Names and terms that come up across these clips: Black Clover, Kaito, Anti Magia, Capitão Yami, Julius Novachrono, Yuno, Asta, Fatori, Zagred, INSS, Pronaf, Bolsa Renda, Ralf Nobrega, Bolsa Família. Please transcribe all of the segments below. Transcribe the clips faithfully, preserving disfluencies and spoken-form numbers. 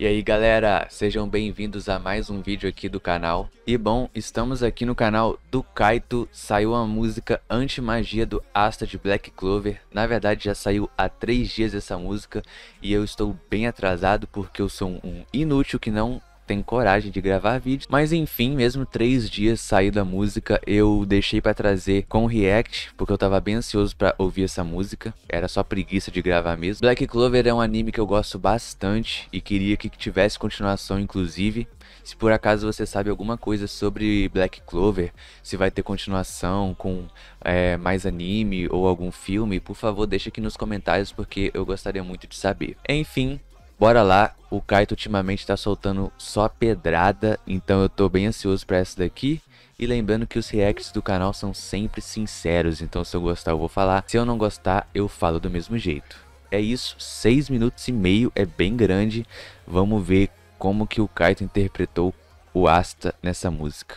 E aí galera, sejam bem-vindos a mais um vídeo aqui do canal. E bom, estamos aqui no canal do Kaito. Saiu a música Anti-Magia do Asta de Black Clover. Na verdade já saiu há três dias essa música e eu estou bem atrasado porque eu sou um inútil que não tem coragem de gravar vídeo, mas enfim, mesmo três dias saída a música, eu deixei pra trazer com react, porque eu tava bem ansioso pra ouvir essa música, era só preguiça de gravar mesmo. Black Clover é um anime que eu gosto bastante e queria que tivesse continuação inclusive. Se por acaso você sabe alguma coisa sobre Black Clover, se vai ter continuação com é, mais anime ou algum filme, por favor deixa aqui nos comentários porque eu gostaria muito de saber. Enfim, bora lá, o Kaito ultimamente tá soltando só pedrada, então eu tô bem ansioso pra essa daqui. E lembrando que os reacts do canal são sempre sinceros, então se eu gostar eu vou falar, se eu não gostar eu falo do mesmo jeito. É isso, seis minutos e meio, é bem grande, vamos ver como que o Kaito interpretou o Asta nessa música.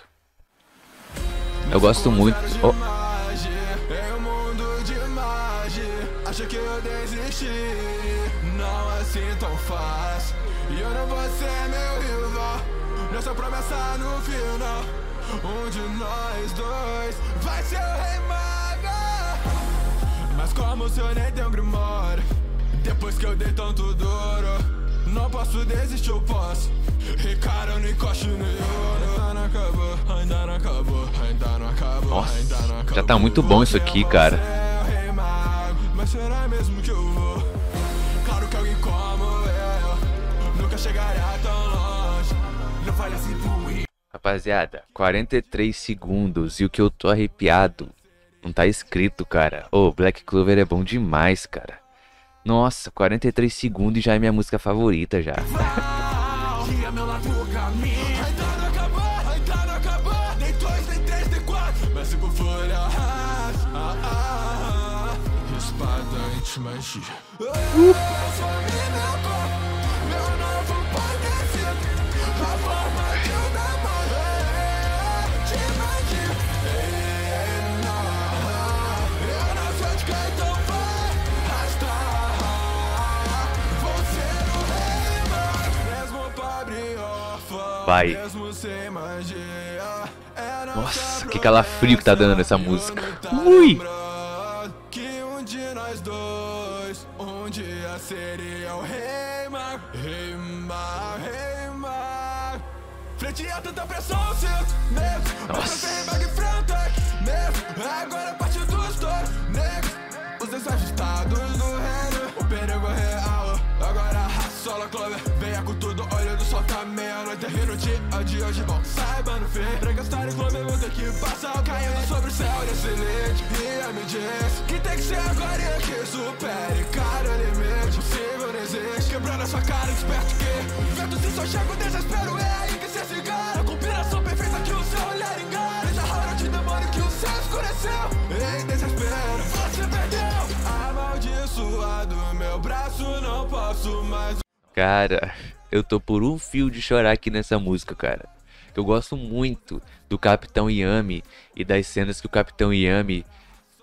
Eu gosto muito... Oh. Acho que eu desisti, não assim tão fácil. E eu não vou ser meu rival, nossa promessa no final. Um de nós dois vai ser o rei mago. Mas como se eu nem tenho grimório, depois que eu dei tanto duro, não posso desistir, eu posso. E cara, eu não encosto no Yuno. Ainda não acabou, ainda não acabou, ainda não acabou. Nossa, já tá muito bom isso aqui, cara. Mas será mesmo que eu vou? Claro que alguém como eu nunca chegará tão longe. Não vale assim por... Rapaziada, quarenta e três segundos e o que eu tô arrepiado não tá escrito, cara. Ô, oh, Black Clover é bom demais, cara. Nossa, quarenta e três segundos e já é minha música favorita já. Uh. Vai. Nossa, que calafrio que tá dando nessa música. Ui. Seria o rei mago, rei mago, rei mago. Frente a tanta pressão, sinto medo. Nossa. Agora parte dos dois, nego. Os desajustados do reino. O perigo real, agora assola Clover. Venha com tudo, olha do sol, tá meia-noite. No dia de hoje, bom, saiba no fim. Pra gastar em Clover, vou ter que passar caindo sobre o céu desse leite. E a me diz que tem que ser agora e que supere cada limite. Quebrando a sua cara, esperto que vento se só chega o desespero. É aí que cê se engana. A combinação perfeita que o seu olhar engana. Essa hora de demônio que o céu escureceu. Em desespero, você perdeu. Amaldiçoado, meu braço, não posso mais. Cara, eu tô por um fio de chorar aqui nessa música, cara. Eu gosto muito do Capitão Yami e das cenas que o Capitão Yami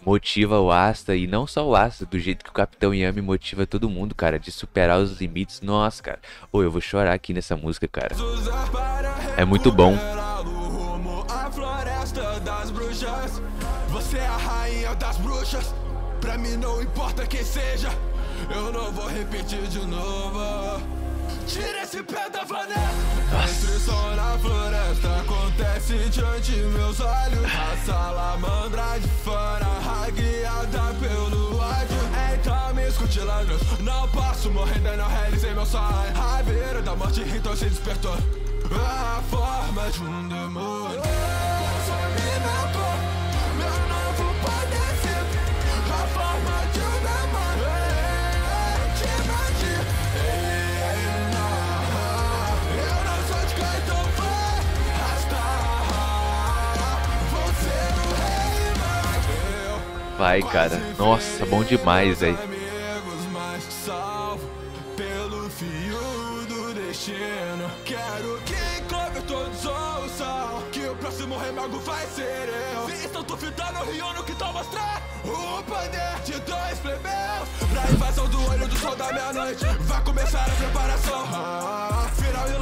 motiva o Asta, e não só o Asta, do jeito que o Capitão Yami motiva todo mundo, cara, de superar os limites. Nossa, cara, ou eu vou chorar aqui nessa música, cara, é muito bom. Você é a rainha das bruxas, pra mim não importa quem seja, eu não vou repetir de novo. Tira esse pé da floresta, na floresta acontece diante meus olhos. A salamandra de fora, guiada pelo ódio. Então me escute, ladrões, não posso morrer, não realizei meu sonho. A beira da morte, então se despertou a forma de um demônio. Consome meu corpo, meu novo poder ser a forma de um demônio. Vai, cara. Nossa, bom demais, velho.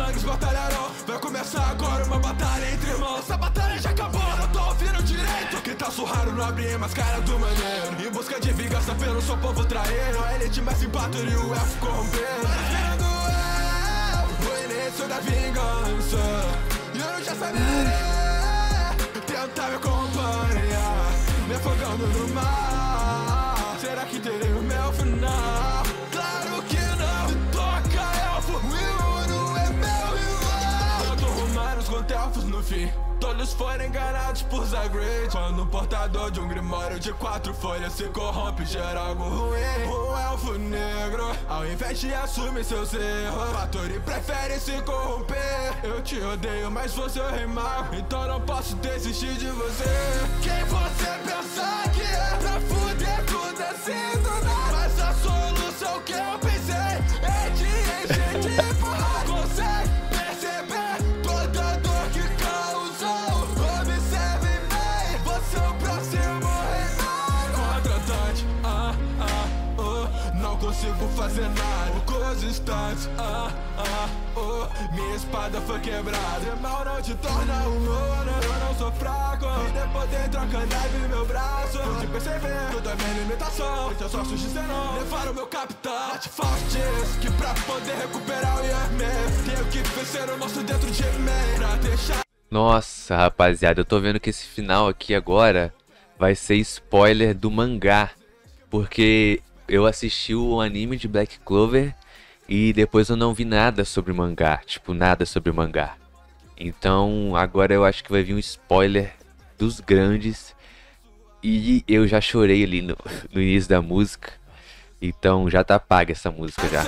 sangues batalharão. Vai começar agora uma batalha entre irmãos. Essa batalha já acabou, eu não tô ouvindo direito. Quem tá surrado nobre e mascara do maneiro, em busca de vingança pelo seu povo traído. A elite mais simpática e o elfo corrompendo. Mas vendo eu, o início da vingança, e eu não já saberei tentar me acompanhar, me afogando no mar. Será que terei o meu final? Claro que não, toca elfo, o Yuno é meu rival. Tanto romanos quanto elfos no fim, todos foram enganados por Zagred. Quando um portador de um grimório de quatro folhas se corrompe, gera algo ruim. Um elfo negro, ao invés de assumir seus erros, Fatori prefere se corromper. Eu te odeio, mas você é rei mal, então não posso desistir de você. Quem você pensar que é pra fuder tudo assim do nada, mas a solução que eu pensei é de encher de porra. Consegue perceber toda a dor que causou? Observe bem, você é o próximo rei contratante. Ah, ah, oh, não consigo fazer nada. Os instantes, ah, ah, oh, minha espada foi quebrada. E mal não te torna humano, eu não sou fraco. E depois dentro a candave no meu braço, pude perceber toda a minha limitação. Então só sugestionou levar o meu capitão Artefact, que pra poder recuperar o Yami, tenho que vencer o monstro dentro de mim, pra deixar... Nossa, rapaziada, eu tô vendo que esse final aqui agora vai ser spoiler do mangá, porque eu assisti o anime de Black Clover e depois eu não vi nada sobre o mangá, tipo, nada sobre o mangá. Então, agora eu acho que vai vir um spoiler dos grandes. E eu já chorei ali no, no início da música. Então, já tá paga essa música já.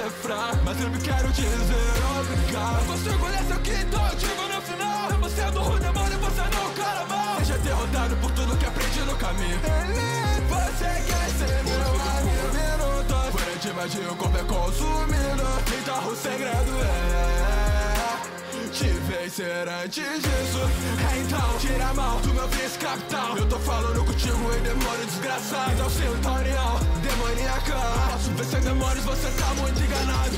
Imagina o corpo é consumido, me dá o segredo é te vencer antes disso. Então tira a mão do meu vice capitão, eu tô falando contigo e demônio desgraçado. Então centurião, demoníaca, posso vencer demônios, você tá muito enganado.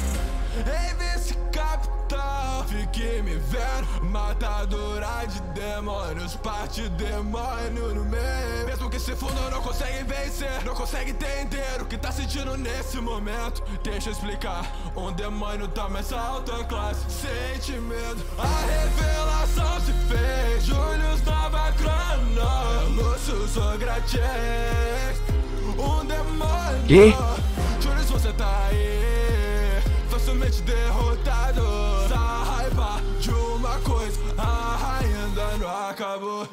Ei vice capitão, fique me vendo, matadora de demônios, parte demônio no meio. Mesmo que esse fundo não consegue vencer, não consegue entender o que tá sentindo nesse momento. Deixa eu explicar, um demônio tá mais alta classe, sente medo. A revelação se fez, Julius Novachrono, Lúcio Zagred. Um demônio que? Julius, você tá aí, facilmente derrotado. Essa raiva de uma coisa ainda não acabou.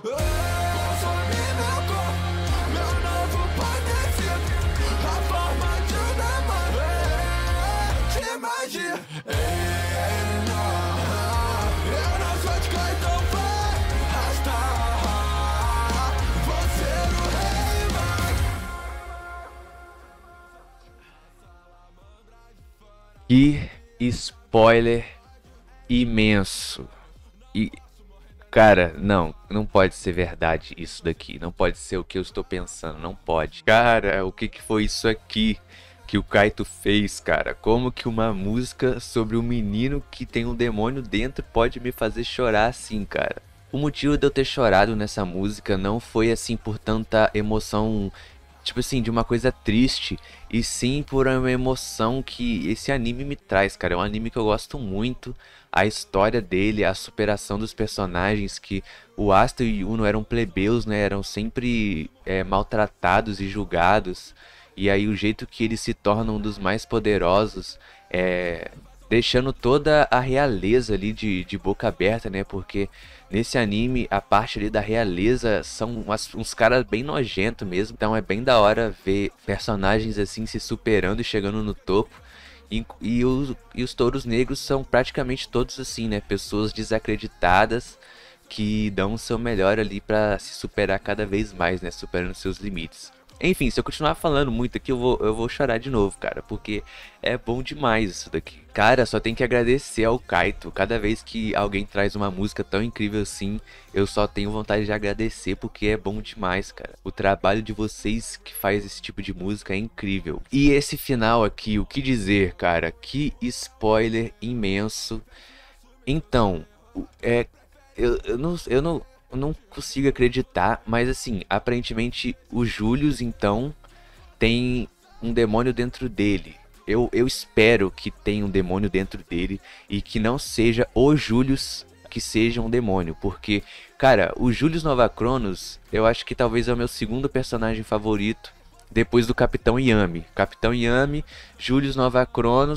Que spoiler imenso. E cara, não, não pode ser verdade isso daqui. Não pode ser o que eu estou pensando, não pode. Cara, o que que foi isso aqui que o Kaito fez, cara? Como que uma música sobre um menino que tem um demônio dentro pode me fazer chorar assim, cara? O motivo de eu ter chorado nessa música não foi assim por tanta emoção, tipo assim, de uma coisa triste, e sim por uma emoção que esse anime me traz, cara. É um anime que eu gosto muito, a história dele, a superação dos personagens, que o Asta e o Yuno eram plebeus, né? Eram sempre é, maltratados e julgados. E aí o jeito que eles se tornam um dos mais poderosos, é, deixando toda a realeza ali de, de boca aberta, né? Porque nesse anime, a parte ali da realeza são umas, uns caras bem nojentos mesmo. Então é bem da hora ver personagens assim se superando e chegando no topo. E, e, os, e os touros negros são praticamente todos assim, né? Pessoas desacreditadas que dão o seu melhor ali pra se superar cada vez mais, né? Superando seus limites. Enfim, se eu continuar falando muito aqui, eu vou, eu vou chorar de novo, cara, porque é bom demais isso daqui. Cara, só tem que agradecer ao Kaito. Cada vez que alguém traz uma música tão incrível assim, eu só tenho vontade de agradecer, porque é bom demais, cara. O trabalho de vocês que faz esse tipo de música é incrível. E esse final aqui, o que dizer, cara? Que spoiler imenso. Então, é, eu, eu, não, eu não, não consigo acreditar, mas assim, aparentemente o Julius, então, tem um demônio dentro dele. Eu, eu espero que tenha um demônio dentro dele e que não seja o Julius que seja um demônio. Porque, cara, o Julius Novachrono, eu acho que talvez é o meu segundo personagem favorito depois do Capitão Yami. Capitão Yami, Julius Novachrono,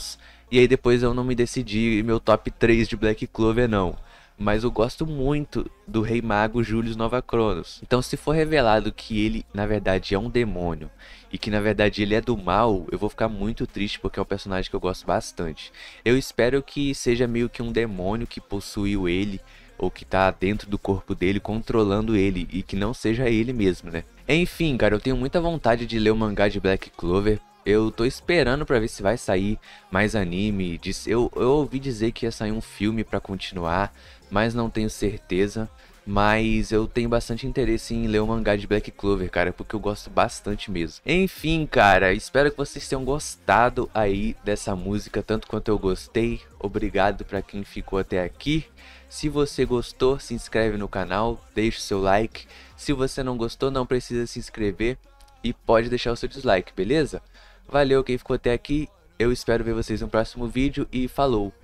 e aí depois eu não me decidi meu top três de Black Clover não. Mas eu gosto muito do Rei Mago Julius Novachrono. Então se for revelado que ele na verdade é um demônio e que na verdade ele é do mal, eu vou ficar muito triste porque é um personagem que eu gosto bastante. Eu espero que seja meio que um demônio que possuiu ele ou que tá dentro do corpo dele controlando ele e que não seja ele mesmo, né? Enfim, cara, eu tenho muita vontade de ler o mangá de Black Clover. Eu tô esperando pra ver se vai sair mais anime. Eu, eu ouvi dizer que ia sair um filme pra continuar, mas não tenho certeza. Mas eu tenho bastante interesse em ler o mangá de Black Clover, cara, porque eu gosto bastante mesmo. Enfim, cara, espero que vocês tenham gostado aí dessa música, tanto quanto eu gostei. Obrigado pra quem ficou até aqui. Se você gostou, se inscreve no canal, deixa o seu like. Se você não gostou, não precisa se inscrever e pode deixar o seu dislike, beleza? Valeu quem ficou até aqui, eu espero ver vocês no próximo vídeo e falou!